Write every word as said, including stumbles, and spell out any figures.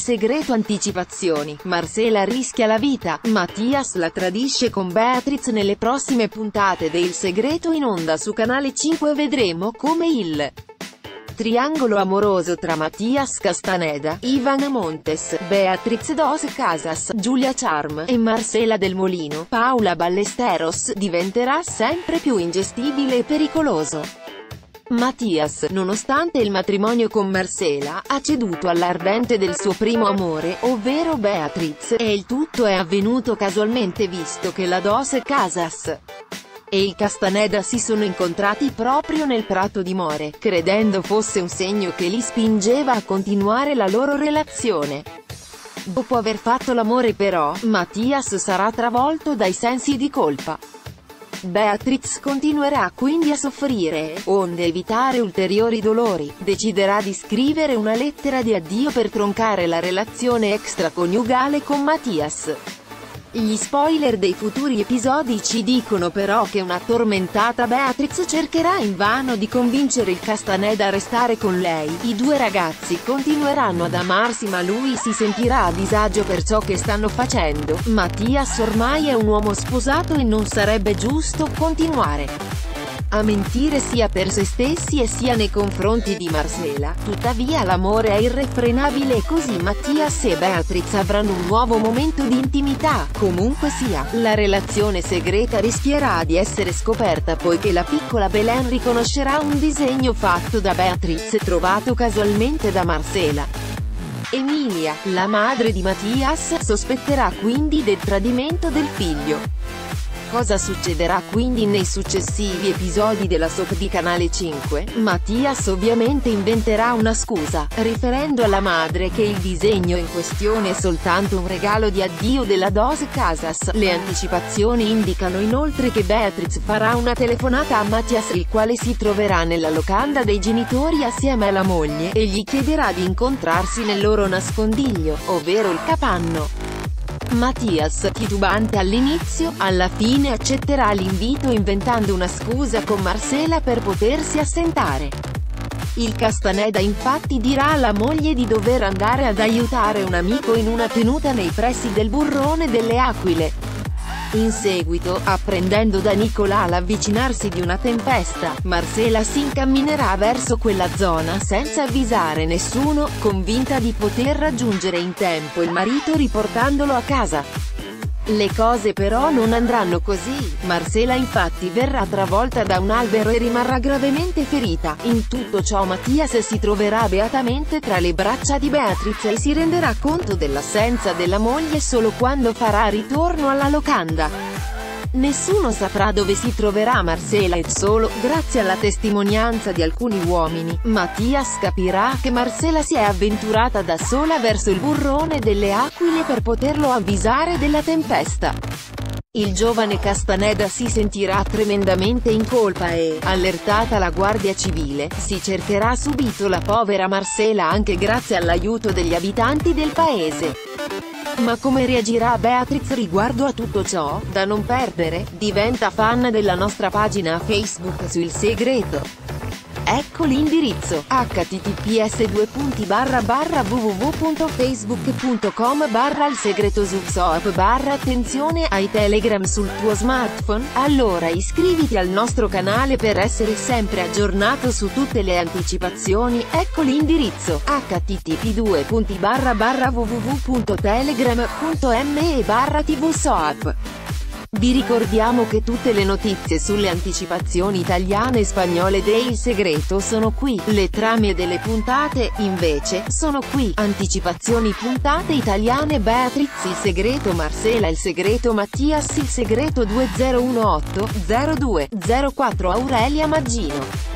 segreto anticipazioni, Marcela rischia la vita, Matías la tradisce con Beatriz. Nelle prossime puntate de Il segreto in onda su Canale cinque vedremo come il triangolo amoroso tra Matías Castañeda, Ivana Montes, Beatriz Dos Casas, Giulia Charm, e Marcela del Molino, Paola Ballesteros, diventerà sempre più ingestibile e pericoloso. Matías, nonostante il matrimonio con Marcela, ha ceduto all'ardente del suo primo amore, ovvero Beatriz, e il tutto è avvenuto casualmente visto che la Dos Casas e il Castañeda si sono incontrati proprio nel Prato di More, credendo fosse un segno che li spingeva a continuare la loro relazione. Dopo aver fatto l'amore però, Matías sarà travolto dai sensi di colpa. Beatriz continuerà quindi a soffrire e, onde evitare ulteriori dolori, deciderà di scrivere una lettera di addio per troncare la relazione extraconiugale con Matías. Gli spoiler dei futuri episodi ci dicono però che una tormentata Beatriz cercherà invano di convincere il Castañeda a restare con lei. I due ragazzi continueranno ad amarsi ma lui si sentirà a disagio per ciò che stanno facendo. Matías ormai è un uomo sposato e non sarebbe giusto continuare a mentire sia per se stessi e sia nei confronti di Marcela. Tuttavia l'amore è irrefrenabile e così Matías e Beatriz avranno un nuovo momento di intimità. Comunque sia, la relazione segreta rischierà di essere scoperta poiché la piccola Belen riconoscerà un disegno fatto da Beatriz e trovato casualmente da Marcela. Emilia, la madre di Matías, sospetterà quindi del tradimento del figlio. Cosa succederà quindi nei successivi episodi della soap di Canale cinque? Matías ovviamente inventerà una scusa, riferendo alla madre che il disegno in questione è soltanto un regalo di addio della Dos Casas. Le anticipazioni indicano inoltre che Beatriz farà una telefonata a Matías, il quale si troverà nella locanda dei genitori assieme alla moglie, e gli chiederà di incontrarsi nel loro nascondiglio, ovvero il capanno. Matías, titubante all'inizio, alla fine accetterà l'invito inventando una scusa con Marcela per potersi assentare. Il Castañeda infatti dirà alla moglie di dover andare ad aiutare un amico in una tenuta nei pressi del burrone delle Aquile. In seguito, apprendendo da Nicolà l'avvicinarsi di una tempesta, Marcela si incamminerà verso quella zona senza avvisare nessuno, convinta di poter raggiungere in tempo il marito riportandolo a casa. Le cose però non andranno così. Marcela infatti verrà travolta da un albero e rimarrà gravemente ferita. In tutto ciò Matías si troverà beatamente tra le braccia di Beatriz e si renderà conto dell'assenza della moglie solo quando farà ritorno alla locanda. Nessuno saprà dove si troverà Marcela e solo, grazie alla testimonianza di alcuni uomini, Matías capirà che Marcela si è avventurata da sola verso il burrone delle Aquile per poterlo avvisare della tempesta. Il giovane Castañeda si sentirà tremendamente in colpa e, allertata la Guardia Civile, si cercherà subito la povera Marcela anche grazie all'aiuto degli abitanti del paese. Ma come reagirà Beatriz riguardo a tutto ciò? Da non perdere, diventa fan della nostra pagina Facebook su Il segreto. Ecco l'indirizzo: h t t p s due punti barra barra www punto facebook punto com barra il segreto soap barra. Attenzione ai Telegram sul tuo smartphone, allora iscriviti al nostro canale per essere sempre aggiornato su tutte le anticipazioni. Ecco l'indirizzo: h t t p due punti barra barra www punto telegram punto me barra tv soap. Vi ricordiamo che tutte le notizie sulle anticipazioni italiane e spagnole de Il segreto sono qui, le trame delle puntate, invece, sono qui. Anticipazioni puntate italiane: Beatriz, Il segreto, Marcela, Il segreto, Matías, Il segreto. Duemilaotto zero due zero quattro Aurelia Maggino.